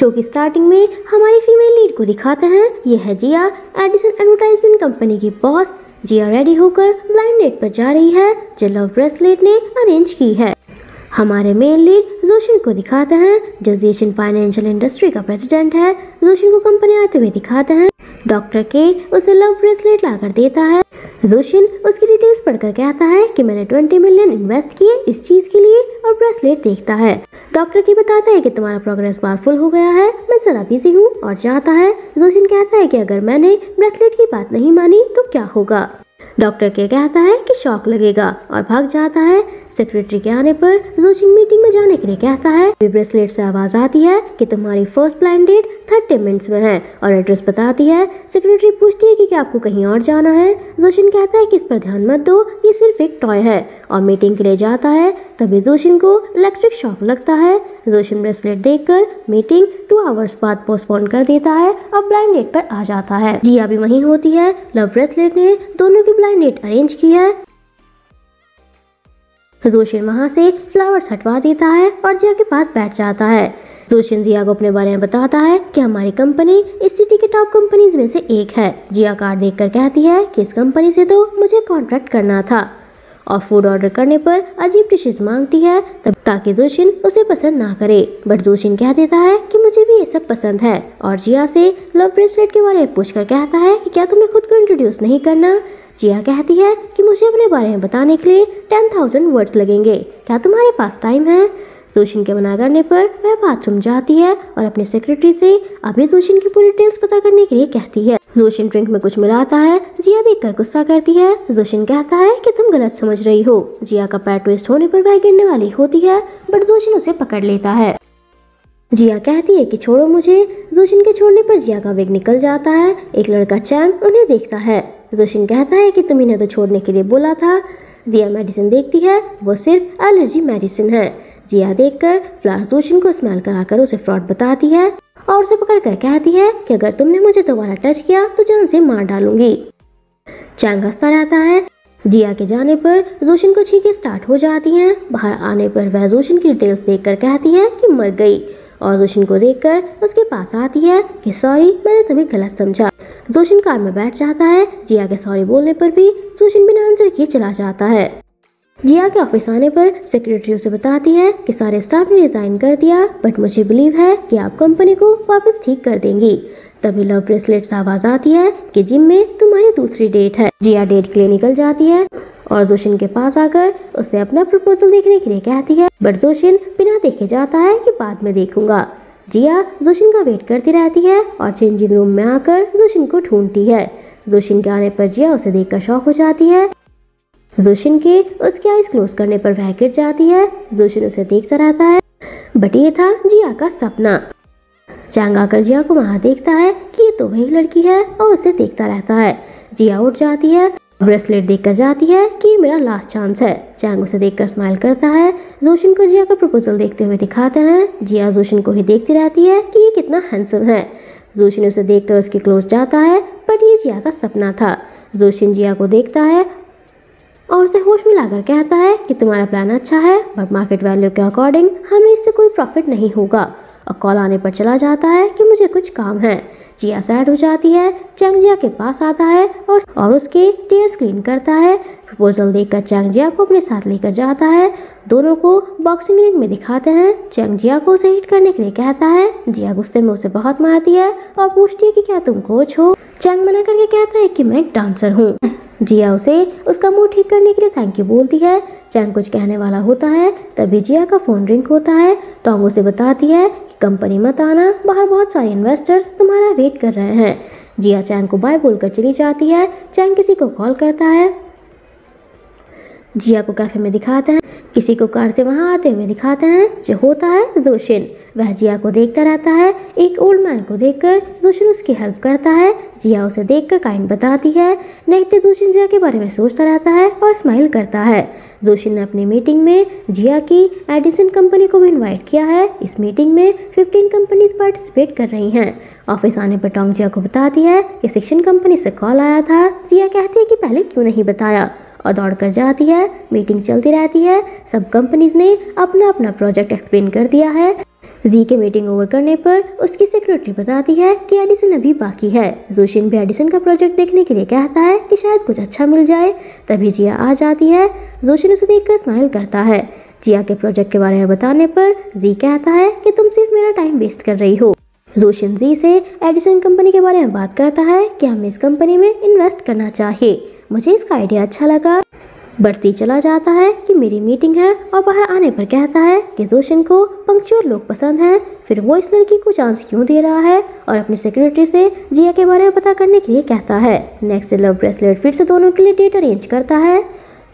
Show की starting में हमारी फीमेल लीड को दिखाते हैं। यह है जिया, एडिसन एडवर्टाइजमेंट कंपनी की बॉस। जिया रेडी होकर ब्लाइंड डेट पर जा रही है जो लव ब्रेसलेट ने अरेंज की है। हमारे मेन लीड जोशिन को दिखाते हैं जो जोशिन फाइनेंशियल इंडस्ट्री का प्रेसिडेंट है। जोशिन को कंपनी आते हुए दिखाते हैं। डॉक्टर के उसे लव ब्रेसलेट लाकर देता है। जोशिन उसकी डिटेल्स पढ़कर कहता है कि मैंने 20 मिलियन इन्वेस्ट किए इस चीज के लिए और ब्रेसलेट देखता है। डॉक्टर की बताता है कि तुम्हारा प्रोग्रेस पावरफुल हो गया है, मैं सदा बिजी हूँ और जाता है। जोशिन कहता है कि अगर मैंने ब्रेसलेट की बात नहीं मानी तो क्या होगा। डॉक्टर के कहता है कि शॉक लगेगा और भाग जाता है। सेक्रेटरी के आने पर जोशिन मीटिंग में जाने के लिए कहता है। ब्रेसलेट से आवाज आती है कि तुम्हारी फर्स्ट ब्लाइंड डेट 30 मिनट्स में है और एड्रेस बताती है। सेक्रेटरी पूछती है कि क्या आपको कहीं और जाना है। जोशिन कहता है कि इस पर ध्यान मत दो, ये सिर्फ एक टॉय है और मीटिंग के लिए जाता है। तभी जोशिन को इलेक्ट्रिक शॉक लगता है। जोशिन ब्रेसलेट देखकर मीटिंग 2 आवर्स बाद पोस्टपोन कर देता है और ब्लाइंड डेट पर आ जाता है। जिया भी वहीं होती है। लव ब्रेसलेट ने दोनों की ब्लाइंड डेट अरेंज की है। जोशिन वहां से फ्लावर्स हटवा देता है और जिया के पास बैठ जाता है। जोशिन जिया को अपने बारे में बताता है कि हमारी कंपनी इस सिटी के टॉप कंपनीज में से एक है। जिया कार्ड देखकर कहती है कि इस कंपनी से तो मुझे कॉन्ट्रैक्ट करना था और फूड ऑर्डर करने पर अजीब डिशेज मांगती है तब ताकि जोशिन उसे पसंद ना करे। बट जोशिन कह देता है कि मुझे भी ये सब पसंद है और जिया से लव ब्रेसलेट के बारे में पूछकर कहता है कि क्या तुमने खुद को इंट्रोड्यूस नहीं करना। जिया कहती है कि मुझे अपने बारे में बताने के लिए 10,000 वर्ड्स लगेंगे, क्या तुम्हारे पास टाइम है। जोशिन के मना करने पर वह बाथरूम जाती है और अपने सेक्रेटरी से अभी जोशिन की पूरी डिटेल्स पता करने के लिए कहती है। जोशिन ड्रिंक में कुछ मिलाता है। जिया देखकर गुस्सा करती है। जोशिन कहता है कि तुम गलत समझ रही हो। जिया का पैर ट्विस्ट होने पर वह गिरने वाली होती है बट जोशिन उसे पकड़ लेता है। जिया कहती है कि छोड़ो मुझे। जोशिन के छोड़ने पर जिया का वेग निकल जाता है। एक लड़का चैंग उन्हें देखता है। जोशिन कहता है कि तुम इन्हें तो छोड़ने के लिए बोला था। जिया मेडिसिन देखती है, वो सिर्फ एलर्जी मेडिसिन है। जिया देखकर फ्लावर्स जोशिन को स्मेल कराकर उसे फ्रॉड बताती है और उसे पकड़कर कहती है कि अगर तुमने मुझे दोबारा टच किया तो जान से मार डालूंगी। चैंग हंसता रहता है। जिया के जाने पर जोशिन को छींकें स्टार्ट हो जाती हैं। बाहर आने पर वह जोशिन की डिटेल्स देखकर कहती है कि मर गई और जोशिन को देखकर उसके पास आती है कि सॉरी मैंने तुम्हें गलत समझा। जोशिन कार में बैठ जाता है। जिया के सॉरी बोलने पर भी जोशिन बिना आंसर किए चला जाता है। जिया के ऑफिस आने पर सेक्रेटरी उसे बताती है कि सारे स्टाफ ने रिजाइन कर दिया बट मुझे बिलीव है कि आप कंपनी को वापस ठीक कर देंगी। तभी लव ब्रेसलेट से आवाज आती है कि जिम में तुम्हारी दूसरी डेट है। जिया डेट के लिए निकल जाती है और जोशिन के पास आकर उसे अपना प्रपोजल देखने के लिए कहती है बट जोशिन बिना देखे जाता है कि बाद में देखूंगा। जिया जोशिन का वेट करती रहती है और चेंजिंग रूम में आकर जोशिन को ढूंढती है। जोशिन के आने पर जिया उसे देखकर शॉक हो जाती है। जोशिन के उसकी आईज क्लोज करने पर वह गिर जाती है। जोशिन उसे देखता रहता है बट ये था जिया का सपना। चैंग आकर जिया को वहां देखता है कि ये तो वही लड़की है और उसे देखता रहता है। जिया उठ जाती है, ब्रेसलेट देखकर जाती है कि मेरा लास्ट चांस है। चैंग उसे देखकर स्माइल करता है। जोशिन को जिया का प्रपोजल देखते हुए दिखाते हैं। जिया जोशिन को ही देखती रहती है कि ये कितना हैंडसम है। जोशिन उसे देखकर उसके क्लोज जाता है बट ये जिया का सपना था। जोशिन जिया को देखता है और उसे होश में लाकर कहता है कि तुम्हारा प्लान अच्छा है बट मार्केट वैल्यू के अकॉर्डिंग हमें इससे कोई प्रॉफिट नहीं होगा। और कॉल आने पर चला जाता है कि मुझे कुछ काम है। जिया सैड हो जाती है। चैंग जिया के पास आता है और उसके टीयर्स क्लीन करता है। प्रपोजल देखकर चैंग जिया को अपने साथ लेकर जाता है। दोनों को बॉक्सिंग रिंग में दिखाते हैं। चैंग जिया को उसे हिट करने के लिए कहता है। जिया गुस्से में उसे बहुत मारती है और पूछती है कि क्या तुम कोच हो। चैंग मना करके कहता है कि मैं एक डांसर हूँ। जिया उसे उसका मुंह ठीक करने के लिए थैंक यू बोलती है। चैंग कुछ कहने वाला होता है तभी जिया का फोन रिंग होता है। टॉन्ग उसे बताती है कि कंपनी मत आना, बाहर बहुत सारे इन्वेस्टर्स तुम्हारा वेट कर रहे हैं। जिया चैंग को बाय बोलकर चली जाती है। चैंग किसी को कॉल करता है। जिया को कैफे में दिखाते हैं, किसी को कार से वहां आते हुए दिखाते हैं जो होता है जोशिन। वह जिया को देखता रहता है। एक ओल्ड मैन को देखकर जोशिन उसकी हेल्प करता है। जिया उसे देखकर काइंड बताती है। नेगेटिव जोशिन जिया के बारे में सोचता रहता है और स्माइल करता है। जोशिन ने अपनी मीटिंग में जिया की एडिसन कंपनी को भी इन्वाइट किया है। इस मीटिंग में 15 कंपनीज पार्टिसिपेट कर रही हैं। ऑफिस आने पर टॉन्ग जिया को बताती है कि शिक्षण कंपनी से कॉल आया था। जिया कहती है कि पहले क्यों नहीं बताया और दौड़कर जाती है। मीटिंग चलती रहती है। सब कंपनीज ने अपना अपना प्रोजेक्ट एक्सप्लेन कर दिया है। जी के मीटिंग ओवर करने पर उसकी सेक्रेटरी बताती है कि एडिसन अभी बाकी है। जोशिन भी एडिसन का प्रोजेक्ट देखने के लिए कहता है कि शायद कुछ अच्छा मिल जाए। तभी जिया आ जाती है। जोशिन उसे देखकर स्माइल करता है। जिया के प्रोजेक्ट के बारे में बताने पर जी कहता है कि तुम सिर्फ मेरा टाइम वेस्ट कर रही हो। जोशिन जी से एडिसन कंपनी के बारे में बात करता है कि हमें इस कंपनी में इन्वेस्ट करना चाहिए, मुझे इसका आइडिया अच्छा लगा। बढ़ती चला जाता है कि मेरी मीटिंग है और बाहर आने पर कहता है कि जोशिन को पंक्चुअल लोग पसंद हैं, फिर वो इस लड़की को चांस क्यों दे रहा है और अपनी सेक्रेटरी से जिया के बारे में पता करने के लिए कहता है। नेक्स्ट लव ब्रेसलेट फिर से दोनों के लिए डेट अरेंज करता है।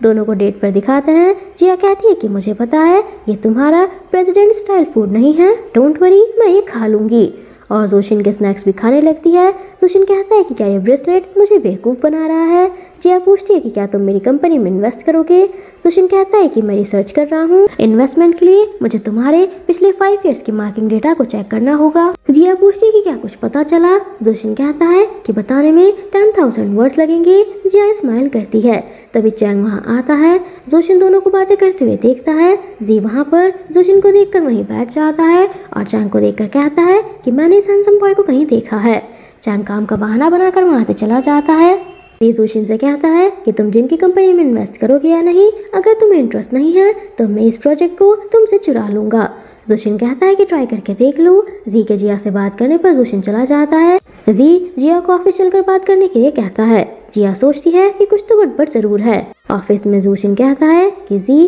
दोनों को डेट पर दिखाते हैं। जिया कहती है कि मुझे पता है ये तुम्हारा प्रेजिडेंट स्टाइल फूड नहीं है, डोंट वरी मैं ये खा लूँगी। और जोशिन के स्नैक्स भी खाने लगती है। जोशिन कहता है कि क्या ये ब्रेसलेट मुझे बेवकूफ़ बना रहा है। जिया पूछती है कि क्या तुम मेरी कंपनी में इन्वेस्ट करोगे। जोशिन कहता है कि मैं रिसर्च कर रहा हूँ, इन्वेस्टमेंट के लिए मुझे तुम्हारे पिछले 5 ईयर्स के मार्किंग डेटा को चेक करना होगा। जिया पूछती है कि क्या कुछ पता चला। जोशिन कहता है कि बताने में 10,000 वर्ड्स लगेंगे। जिया स्माइल करती है। तभी चैंग वहाँ आता है। जोशिन दोनों को बातें करते हुए देखता है। जी वहाँ पर जोशिन को देखकर वहीं बैठ जाता है और चैंग को देखकर कहता है कि मैंने इस हैंडसम बॉय को कहीं देखा है। चैंग काम का बहाना बनाकर वहाँ से चला जाता है। ये जोशिन से कहता है कि तुम जिनकी कंपनी में इन्वेस्ट करोगे या नहीं, अगर तुम्हें इंटरेस्ट नहीं है तो मैं इस प्रोजेक्ट को तुमसे चुरा लूँगा। जोशिन कहता है कि ट्राई करके देख लो। जी के जिया से बात करने पर जोशिन चला जाता है। जी जिया को ऑफिस चलकर बात करने के लिए कहता है। जिया सोचती है कि कुछ तो गड़बड़ जरूर है। ऑफिस में जोशिन कहता है कि जी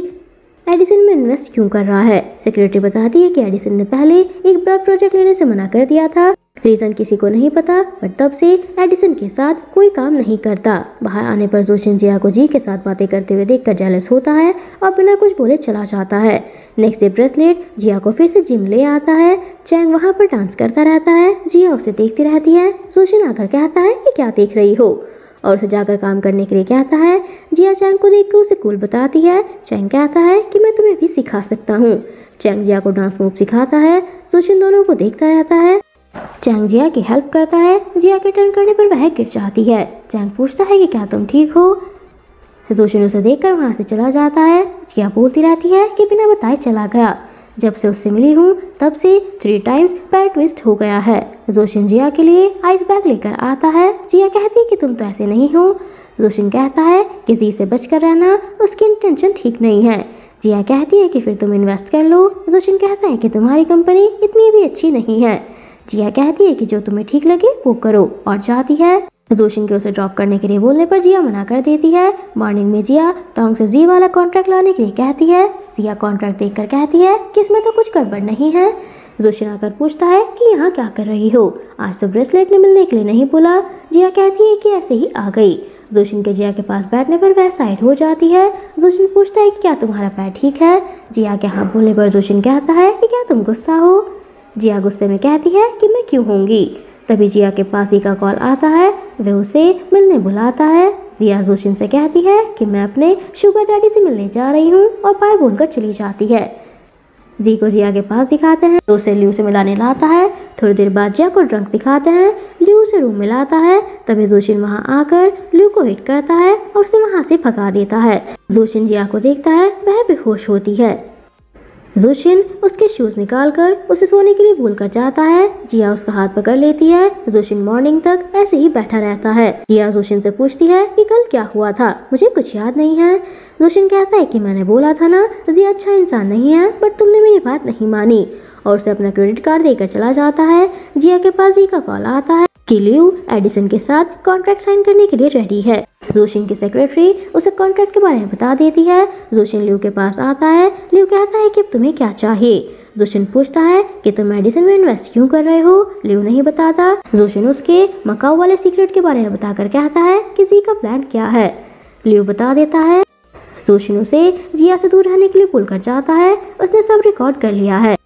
एडिसन में इन्वेस्ट क्यों कर रहा है। सेक्रेटरी बताती है कि एडिसन ने पहले एक बड़ा प्रोजेक्ट लेने से मना कर दिया था, रीजन किसी को नहीं पता, बट तब से एडिसन के साथ कोई काम नहीं करता। बाहर आने पर जोशिन जिया को जी के साथ बातें करते हुए देखकर जेलस होता है और बिना कुछ बोले चला जाता है। नेक्स्ट डे ब्रेसलेट जिया को फिर से जिम ले आता है। चैंग वहाँ पर डांस करता रहता है। जिया उसे देखती रहती है। जोशिन आकर कहता है कि क्या देख रही हो और उसे जाकर काम करने के लिए कहता है। जिया चैंग को देखकर उसे कूल बताती है। चैंग कहता है कि मैं तुम्हें भी सिखा सकता हूँ। चैंग जिया को डांस मूव सिखाता है। जोशिन दोनों को देखता रहता है। चैंग जिया की हेल्प करता है। जिया के टर्न करने पर वह गिर जाती है। चैंग पूछता है कि क्या तुम ठीक हो। जोशिन उसे देखकर वहाँ से चला जाता है। जिया बोलती रहती है कि बिना बताए चला गया, जब से उससे मिली हूँ तब से 3 टाइम्स पैर ट्विस्ट हो गया है। जोशिन जिया के लिए आइस बैग लेकर आता है। जिया कहती है कि तुम तो ऐसे नहीं हो। जोशिन कहता है कि जी से बचकर रहना, उसकी इंटेंशन ठीक नहीं है। जिया कहती है कि फिर तुम इन्वेस्ट कर लो। जोशिन कहता है कि तुम्हारी कंपनी इतनी भी अच्छी नहीं है। जिया कहती है कि जो तुम्हें ठीक लगे वो करो और जाती है। जोशिन के उसे ड्रॉप करने के लिए बोलने पर जिया मना कर देती है। मॉर्निंग में जिया टॉन्ग से जी वाला कॉन्ट्रैक्ट लाने के लिए कहती है। जिया कॉन्ट्रैक्ट देखकर कहती है कि इसमें तो कुछ गड़बड़ नहीं है। जोशिन आकर पूछता है कि यहाँ क्या कर रही हो, आज तो ब्रेसलेट ने मिलने के लिए नहीं बोला। जिया कहती है कि ऐसे ही आ गई। जोशिन के जिया के पास बैठने पर वह साइड हो जाती है। जोशिन पूछता है कि क्या तुम्हारा पैर ठीक है। जिया के हाँ बोलने पर जोशिन कहता है कि क्या तुम गुस्सा हो। जिया गुस्से में कहती है कि मैं क्यों होंगी। तभी जिया के पास ही का कॉल आता है। वह उसे मिलने बुलाता है। जिया जोशिन से कहती है कि मैं अपने शुगर डैडी से मिलने जा रही हूँ और बाय बोलकर चली जाती है। जी को जिया के पास दिखाते हैं। तो उसे ल्यू से मिलाने लाता है। थोड़ी देर बाद जिया को ड्रंक दिखाते हैं। ल्यू से रूम मिलाता है। तभी जोशिन वहाँ आकर ल्यू को हिट करता है और उसे वहाँ से भगा देता है। जोशिन जिया को देखता है, वह बेहोश होती है। जोशिन उसके शूज़ निकालकर उसे सोने के लिए बोलकर जाता है। जिया उसका हाथ पकड़ लेती है। जोशिन मॉर्निंग तक ऐसे ही बैठा रहता है। जिया जोशिन से पूछती है कि कल क्या हुआ था, मुझे कुछ याद नहीं है। जोशिन कहता है कि मैंने बोला था ना जिया अच्छा इंसान नहीं है, बट तुमने मेरी बात नहीं मानी, और उसे अपना क्रेडिट कार्ड देकर चला जाता है। जिया के पास जी का कॉल आता है कि ल्यू एडिसन के साथ कॉन्ट्रैक्ट साइन करने के लिए रेडी है। जोशिन की सेक्रेटरी उसे कॉन्ट्रैक्ट के बारे में बता देती है। जोशिन ल्यू के पास आता है। ल्यू कहता है कि अब तुम्हें क्या चाहिए। जोशिन पूछता है कि तुम एडिसन में इन्वेस्ट क्यों कर रहे हो। ल्यू नहीं बताता। जोशिन उसके मकाऊ वाले सीक्रेट के बारे में बताकर कहता है कि जी का प्लान क्या है। ल्यू बता देता है। जोशिन उसे जिया से दूर रहने के लिए बोलकर जाता है। उसने सब रिकॉर्ड कर लिया है।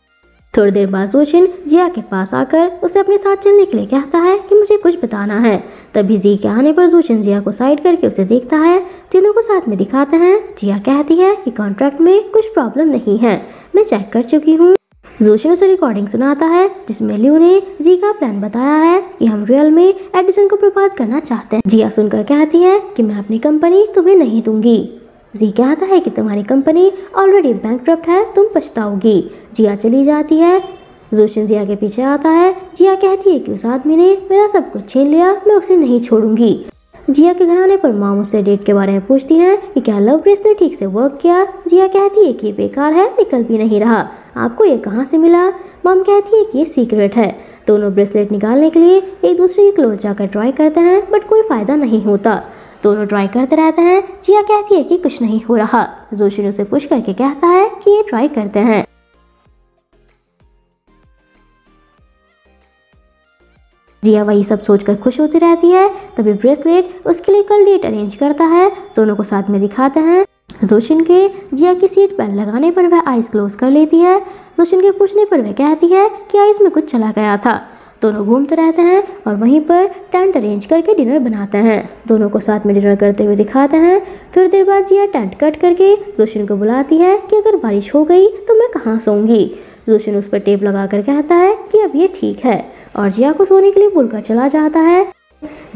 थोड़ी देर बाद जोशिन जिया के पास आकर उसे अपने साथ चलने के लिए कहता है कि मुझे कुछ बताना है। तभी जी के आने पर जोशिन जिया को साइड करके उसे देखता है। तीनों को साथ में दिखाते हैं। जिया कहती है कि कॉन्ट्रैक्ट में कुछ प्रॉब्लम नहीं है, मैं चेक कर चुकी हूँ। जोशिन उसे रिकॉर्डिंग सुनाता है जिसमें ल्यू ने जी का प्लान बताया है कि हम रियल में एडिसन को बर्बाद करना चाहते हैं। जिया सुनकर कहती है कि मैं अपनी कंपनी तुम्हें नहीं दूंगी। जी कहता है कि तुम्हारी कंपनी ऑलरेडी बैंकक्रप्ट है, तुम पछताओगी। जिया चली जाती है। जोशिन जिया के पीछे आता है। जिया कहती है कि उस आदमी ने मेरा सब कुछ छीन लिया, मैं उसे नहीं छोड़ूंगी। जिया के घर आने पर माँ मुझसे डेट के बारे में पूछती हैं कि क्या लव ब्रेसलेट ठीक से वर्क किया। जिया कहती है कि ये बेकार है, निकल भी नहीं रहा। आपको ये कहाँ से मिला? मॉम कहती है कि ये सीक्रेट है। दोनों ब्रेसलेट निकालने के लिए एक दूसरे के क्लोज जाकर ट्राई करते हैं, बट कोई फ़ायदा नहीं होता। दोनों ट्राई करते रहते हैं। जिया कहती है कि कुछ नहीं हो रहा। जोशिन उसे पुश करके कहता है कि ये ट्राई करते हैं। जिया वही सब सोचकर खुश होती रहती है। तभी ब्रेसलेट उसके लिए कल डेट अरेंज करता है। दोनों को साथ में दिखाते हैं। जोशिन के जिया की सीट पर लगाने पर वह आइस क्लोज कर लेती है। जोशिन के पूछने पर वह कहती है कि आइस में कुछ चला गया था। दोनों घूमते रहते हैं और वहीं पर टेंट अरेंज करके डिनर बनाते हैं। दोनों को साथ में डिनर करते हुए दिखाते हैं। थोड़ी देर बाद जिया टेंट कट करके जोशिन को बुलाती है कि अगर बारिश हो गई तो मैं कहाँ सोऊंगी। जोशिन उस पर टेप लगाकर कहता है कि अब ये ठीक है और जिया को सोने के लिए बोलकर चला जाता है।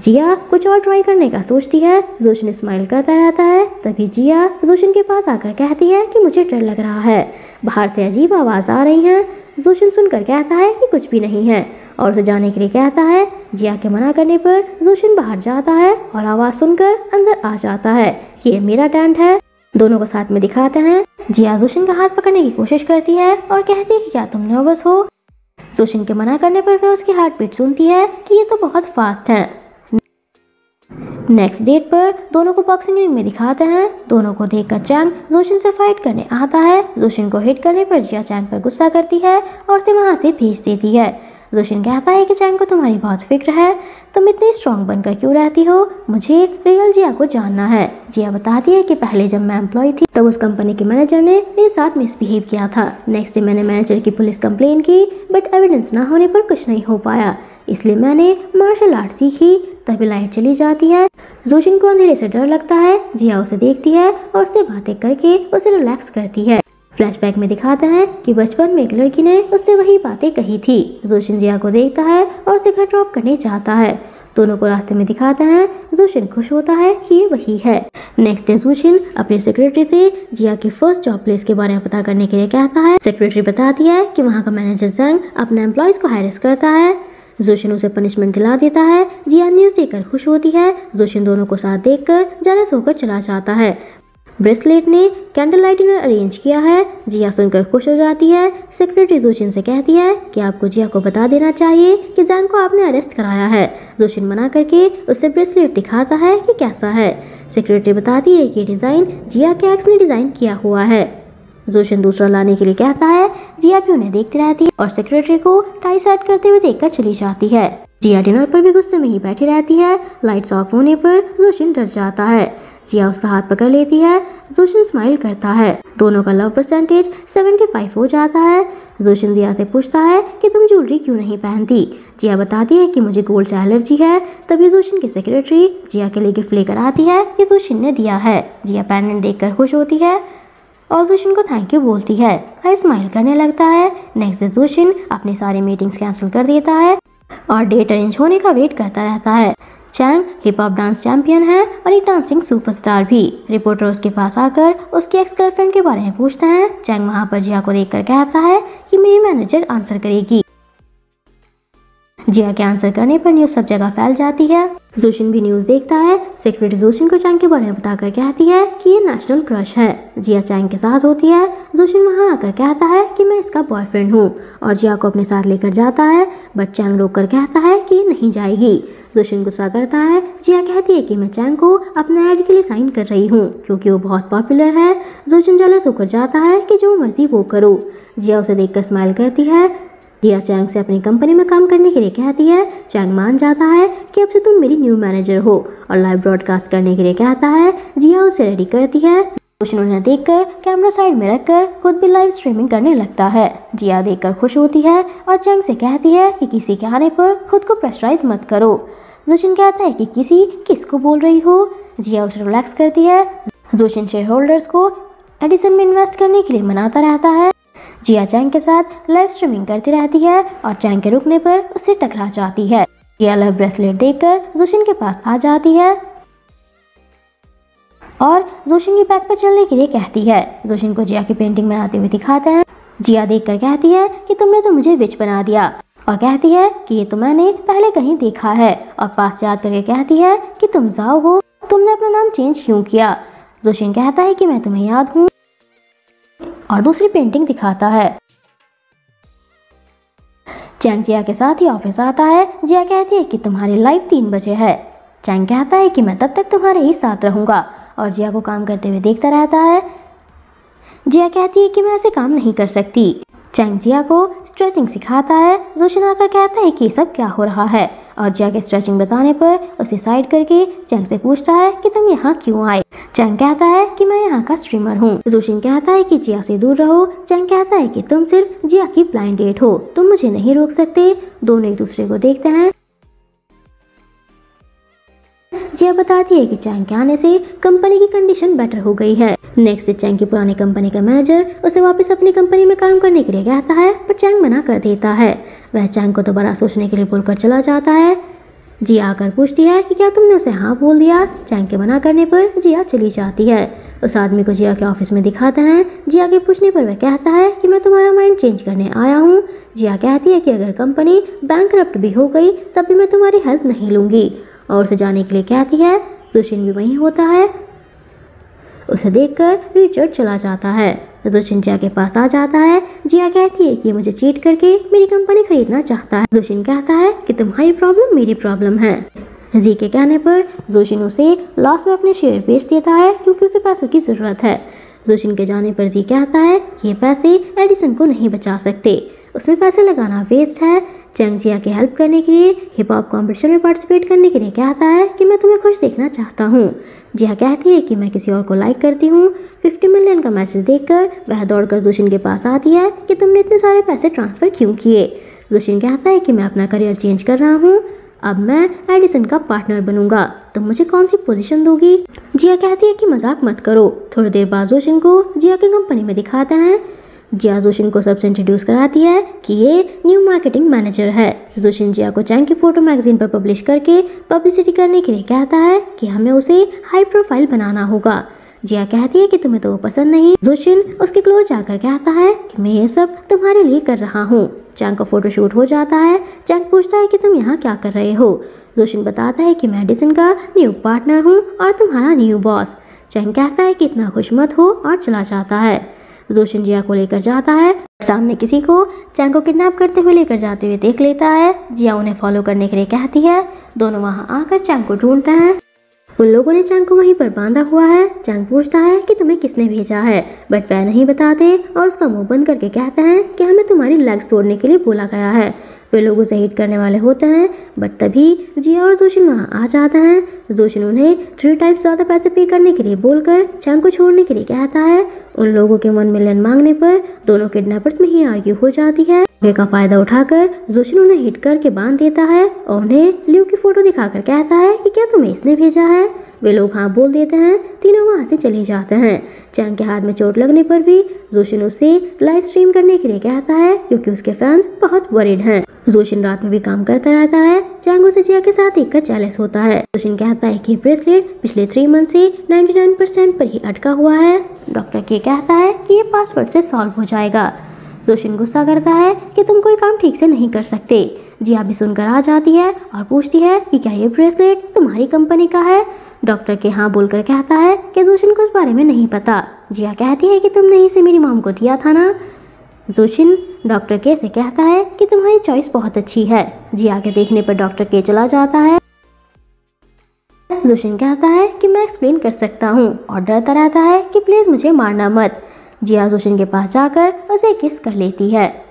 जिया कुछ और ट्राई करने का सोचती है। जोशिन स्माइल करता रहता है। तभी जिया जोशिन के पास आकर कहती है कि मुझे डर लग रहा है, बाहर से अजीब आवाज़ आ रही है। जोशिन सुनकर कहता है कि कुछ भी नहीं है और उसे जाने के लिए कहता है। जिया के मना करने पर जोशिन बाहर जाता है और आवाज़ सुनकर अंदर आ जाता है। ये मेरा टेंट है। दोनों को साथ में दिखाते हैं। जिया जोशिन का हाथ पकड़ने की कोशिश करती है और कहती है कि क्या तुम नर्वस हो। जोशिन के मना करने पर वह उसकी हार्ट बीट सुनती है कि ये तो बहुत फास्ट है। नेक्स्ट डेट पर दोनों को बॉक्सिंग रिंग में दिखाते हैं। दोनों को देखकर चैंग जोशिन से फाइट करने आता है। जोशिन को हिट करने पर जिया चैंग पर गुस्सा करती है और उसे वहाँ से भेज देती है। जोशिन कहता है कि चैंग को तुम्हारी बहुत फिक्र है, तुम इतनी स्ट्रॉन्ग बनकर क्यों रहती हो, मुझे रियल जिया को जानना है। जिया बताती है कि पहले जब मैं एम्प्लॉय थी तब उस कंपनी के मैनेजर ने मेरे साथ मिसबिहेव किया था। नेक्स्ट डे मैंने मैनेजर की पुलिस कंप्लेन की, बट एविडेंस ना होने पर कुछ नहीं हो पाया, इसलिए मैंने मार्शल आर्ट सीखी। तभी लाइट चली जाती है। जोशिन को अंधेरे से डर लगता है। जिया उसे देखती है और उससे बातें करके उसे रिलैक्स करती है। फ्लैशबैक में दिखाते हैं कि बचपन में एक लड़की ने उससे वही बातें कही थी। जोशिन जिया को देखता है और उसे घर ड्रॉप करने जाता है। दोनों को रास्ते में दिखाते हैं। जोशिन खुश होता है कि ये वही है। नेक्स्ट डे जोशिन अपनी सेक्रेटरी से जिया की फर्स्ट जॉब प्लेस के बारे में पता करने के लिए कहता है। सेक्रेटरी बताती है कि वहाँ का मैनेजर संग अपने एम्प्लॉयज़ को हैरेस करता है। जोशिन उसे पनिशमेंट दिला देता है। जिया न्यूज़ देखकर खुश होती है। जोशिन दोनों को साथ देखकर जेलस होकर चला जाता है। ब्रेसलेट ने कैंडल लाइट डिनर अरेंज किया है। जिया सुनकर खुश हो जाती है। सेक्रेटरी जोशिन से कहती है कि आपको जिया को बता देना चाहिए कि जैंग को आपने अरेस्ट कराया है। जोशिन मना करके उसे ब्रेसलेट दिखाता है कि कैसा है। सेक्रेटरी बताती है कि डिज़ाइन जिया के एक्स ने डिज़ाइन किया हुआ है। जोशिन दूसरा लाने के लिए कहता है। जिया भी उन्हें देखती रहती है और सेक्रेटरी को टाई सेट करते हुए देखकर चली जाती है। जिया डिनर पर भी गुस्से में ही बैठी रहती है। लाइट्स ऑफ होने पर जोशिन डर जाता है। जिया उसका हाथ पकड़ लेती है। जोशिन स्माइल करता है। दोनों का लव परसेंटेज 75 हो जाता है। जोशिन जिया से पूछता है कि तुम ज्वेलरी क्यों नहीं पहनती। जिया बताती है कि मुझे गोल्ड से एलर्जी है। तभी जोशिन की सेक्रेटरी जिया के लिए गिफ्ट लेकर आती है कि जोशिन ने दिया है। जिया पेंडेंट देखकर खुश होती है और जोशिन को थैंक यू बोलती है। वह स्माइल करने लगता है। नेक्स्ट डे जोशिन अपनी सारी मीटिंग्स कैंसिल कर देता है और डेट अरेंज होने का वेट करता रहता है। Chang hip hop dance champion है और एक डांसिंग सुपरस्टार भी। रिपोर्टर उसके पास आकर उसके एक्स गर्लफ्रेंड के बारे में पूछते हैं। चैंग वहां पर जिया को देखकर कहता है कि मेरी मैनेजर आंसर करेगी। जिया के आंसर करने पर न्यूज़ सब जगह फैल जाती है। जोशिन भी न्यूज़ देखता है। सेक्रेटरी जोशिन को चैंग के बारे में बताकर कहती है कि ये नेशनल क्रश है। जिया चैंग के साथ होती है। जोशिन वहाँ आकर कहता है कि मैं इसका बॉयफ्रेंड हूँ और जिया को अपने साथ लेकर जाता है, बट चैंग रोक कर कहता है कि ये नहीं जाएगी। जोशिन गुस्सा करता है। जिया कहती है कि मैं चैंग को अपने ऐड के लिए साइन कर रही हूँ क्योंकि वो बहुत पॉपुलर है। जोशिन जेलस होकर जाता है कि जो मर्जी वो करो। जिया उसे देखकर स्माइल करती है। जिया चैंग से अपनी कंपनी में काम करने के लिए कहती है। चैंग मान जाता है कि अब से तुम मेरी न्यू मैनेजर हो और लाइव ब्रॉडकास्ट करने के लिए कहता है। जिया उसे रेडी करती है। जोशिन उन्हें देखकर कैमरा साइड में रखकर खुद भी लाइव स्ट्रीमिंग करने लगता है। जिया देखकर खुश होती है और चैंग से कहती है कि किसी के आने पर खुद को प्रेशराइज मत करो। जोशिन कहता है कि किसी किसको बोल रही हो। जिया उसे रिलैक्स करती है। जोशिन शेयर होल्डर्स को एडिसन में इन्वेस्ट करने के लिए मनाता रहता है। जिया चैंग के साथ लाइव स्ट्रीमिंग करती रहती है और चैंग के रुकने पर उससे टकरा जाती है। जिया लव ब्रेसलेट देखकर जोशिन के पास आ जाती है और जोशिन की बैग पर चलने के लिए कहती है। जोशिन को जिया की पेंटिंग बनाते हुए दिखाते हैं जिया देख कर कहती है कि तुमने तो मुझे विच बना दिया और कहती है कि ये तो मैंने पहले कहीं देखा है और पास याद करके कहती है कि तुम जाओ हो, तुमने अपना नाम चेंज क्यों किया। जोशिन कहता है कि मैं तुम्हें याद हूँ और दूसरी पेंटिंग दिखाता है। चैंग जिया के साथ ही ऑफिस आता है। जिया कहती है कि तुम्हारी लाइफ 3 बजे है। चैंग कहता है कि मैं तब तक तुम्हारे ही साथ रहूँगा और जिया को काम करते हुए देखता रहता है। जिया कहती है कि मैं ऐसे काम नहीं कर सकती। चैंग जिया को स्ट्रेचिंग सिखाता है। जोशिन आकर कहता है कि सब क्या हो रहा है और जिया के स्ट्रेचिंग बताने पर उसे साइड करके चैंग से पूछता है कि तुम यहाँ क्यों आए। चैंग कहता है कि मैं यहाँ का स्ट्रीमर हूँ। जोशिन कहता है कि जिया से दूर रहो। चैंग कहता है कि तुम सिर्फ जिया की ब्लाइंड डेट हो, तुम मुझे नहीं रोक सकते। दोनों एक दूसरे को देखते हैं। जिया बताती है कि चैंग के आने से कंपनी की कंडीशन बेटर हो गई है। नेक्स्ट चैंग की पुरानी कंपनी का मैनेजर उसे वापस अपनी कंपनी में काम करने के लिए कहता है पर चैंग मना कर देता है। वह चैंग को दोबारा सोचने के लिए बोलकर चला जाता है। जिया आकर पूछती है कि क्या तुमने उसे हाँ बोल दिया। चैंग के मना करने पर जिया चली जाती है। उस आदमी को जिया के ऑफिस में दिखाते हैं। जिया के पूछने पर वह कहता है कि मैं तुम्हारा माइंड चेंज करने आया हूँ। जिया कहती है कि अगर कंपनी बैंकरप्ट भी हो गई तब भी मैं तुम्हारी हेल्प नहीं लूँगी और उसे जाने के लिए कहती है। जोशिन भी वहीं होता है। उसे देखकर रिचर्ड चला जाता है। जोशिन जिया के पास आ जाता है। जिया कहती है कि मुझे चीट करके मेरी कंपनी खरीदना चाहता है। जोशिन कहता है कि तुम्हारी प्रॉब्लम मेरी प्रॉब्लम है। जी के कहने पर जोशिन उसे लॉस में अपने शेयर बेच देता है क्योंकि उसे पैसों की ज़रूरत है। जोशिन के जाने पर जी कहता है कि ये पैसे एडिसन को नहीं बचा सकते, उसमें पैसे लगाना वेस्ट है। चैंग जिया की हेल्प करने के लिए हिप हॉप कॉम्पिटिशन में पार्टिसिपेट करने के लिए कहता है कि मैं तुम्हें खुश देखना चाहता हूँ। जिया कहती है कि मैं किसी और को लाइक करती हूँ। 50 मिलियन का मैसेज देखकर वह दौड़कर जोशिन के पास आती है कि तुमने इतने सारे पैसे ट्रांसफ़र क्यों किए। जोशिन कहता है कि मैं अपना करियर चेंज कर रहा हूँ, अब मैं एडिसन का पार्टनर बनूंगा, तुम मुझे कौन सी पोजीशन दोगी। जिया कहती है कि मजाक मत करो। थोड़ी देर बाद जोशिन को जिया की कंपनी में दिखाते हैं। जिया जोशिन को सबसे इंट्रोड्यूस कराती है कि ये न्यू मार्केटिंग मैनेजर है। जोशिन जिया को चैंग की फ़ोटो मैगजीन पर पब्लिश करके पब्लिसिटी करने के लिए कहता है कि हमें उसे हाई प्रोफाइल बनाना होगा। जिया कहती है कि तुम्हें तो वो पसंद नहीं। जोशिन उसके क्लोज जाकर कहता है कि मैं ये सब तुम्हारे लिए कर रहा हूँ। चैंग का फोटोशूट हो जाता है। चैंग पूछता है कि तुम यहाँ क्या कर रहे हो। जोशिन बताता है कि मैं एडिसन का न्यू पार्टनर हूँ और तुम्हारा न्यू बॉस। चैंग कहता है कि इतना खुश मत हो और चला जाता है। जोशिन जिया को लेकर जाता है। सामने किसी को चैंग को किडनैप करते हुए लेकर जाते हुए देख लेता है। जिया उन्हें फॉलो करने के लिए कहती है। दोनों वहां आकर चैंग को ढूंढते हैं। उन लोगों ने चैंग को वहीं पर बांधा हुआ है। चैंग पूछता है कि तुम्हें किसने भेजा है बट वह नहीं बताते और उसका मुंह बंद करके कहते हैं कि हमें तुम्हारी लेग्स तोड़ने के लिए बोला गया है। वे लोगों से हिट करने वाले होते हैं बट तभी जिया और जोशिन वहाँ आ जाते हैं। जोशिन उन्हें 3 टाइम्स ज़्यादा पैसे पे करने के लिए बोलकर चैंग को छोड़ने के लिए कहता है। उन लोगों के 1 मिलियन मांगने पर दोनों किडनैपर्स में ही आर्ग्यू हो जाती है। मौके का फ़ायदा उठाकर जोशिन उन्हें हिट करके बांध देता है और उन्हें लीव की फ़ोटो दिखाकर कहता है कि क्या तुम्हें इसने भेजा है। वे लोग हाँ बोल देते हैं। तीनों वहाँ से चले जाते हैं। चैंग के हाथ में चोट लगने पर भी जोशिन उसे लाइव स्ट्रीम करने के लिए कहता है क्योंकि उसके फैंस बहुत वरीड हैं। जोशिन रात में भी काम करता रहता है। चैंग उसे जिया के साथ एक का चैलेंज होता है। जोशिन कहता है कि ब्रेसलेट पिछले 3 मंथ से 99% पर ही अटका हुआ है। डॉक्टर के कहता है कि ये पासवर्ड से सॉल्व हो जाएगा। जोशिन गुस्सा करता है कि तुम कोई काम ठीक से नहीं कर सकते। जिया भी सुनकर आ जाती है और पूछती है कि क्या ये ब्रेसलेट तुम्हारी कंपनी का है। डॉक्टर के हाँ बोलकर कहता है कि जोशिन को उस बारे में नहीं पता। जिया कहती है कि तुमने इसे मेरी मॉम को दिया था ना। जोशिन डॉक्टर के से कहता है कि तुम्हारी चॉइस बहुत अच्छी है। जिया के देखने पर डॉक्टर के चला जाता है। जोशिन कहता है कि मैं एक्सप्लेन कर सकता हूँ और डरता रहता है कि प्लीज़ मुझे मारना मत। जिया जोशिन के पास जाकर उसे किस कर लेती है।